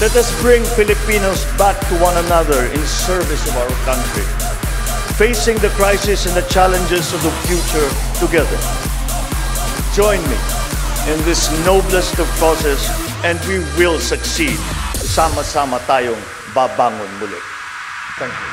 Let us bring Filipinos back to one another in service of our country, facing the crisis and the challenges of the future together. Join me in this noblest of causes, and we will succeed. Sama-sama tayong babangon muli. Thank you.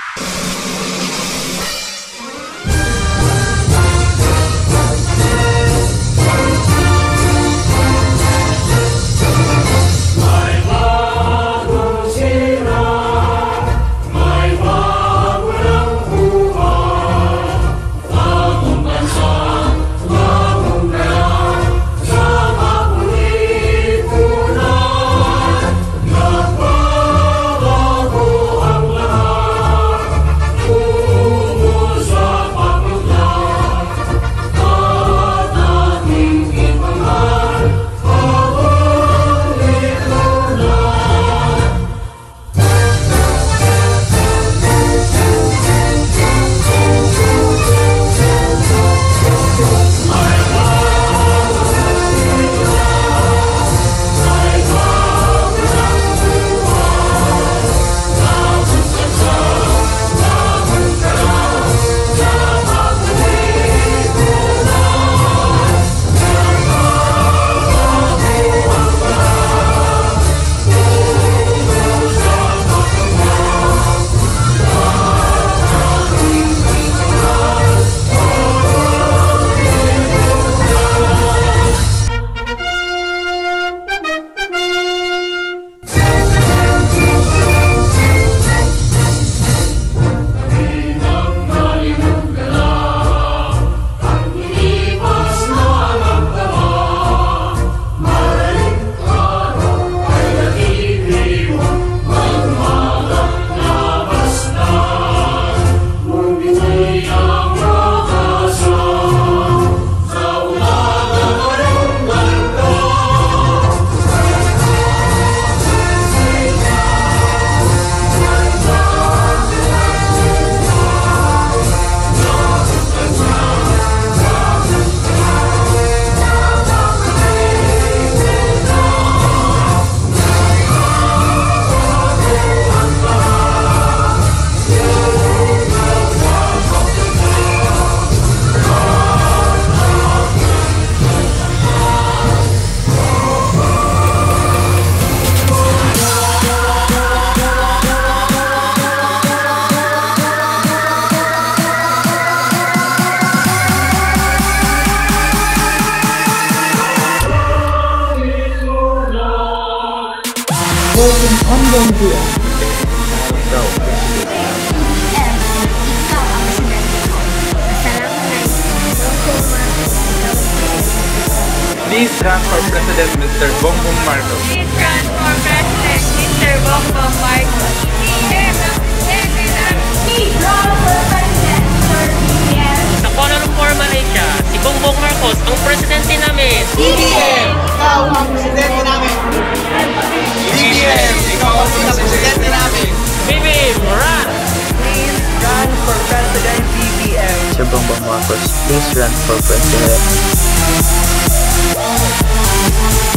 Please run for President, Mr. Bongbong Marcos. Please run for President, Mr. Bongbong Marcos. Please run for President, Mr. BBM. Sa Kuala Lumpur, Malaysia, si Bongbong Marcos ang presidente namin. BBM, ikaw ang presidente namin. BBM, ikaw ang presidente namin. BBM, run! Please run for President, BBM. Sir Bongbong Marcos, please run for President.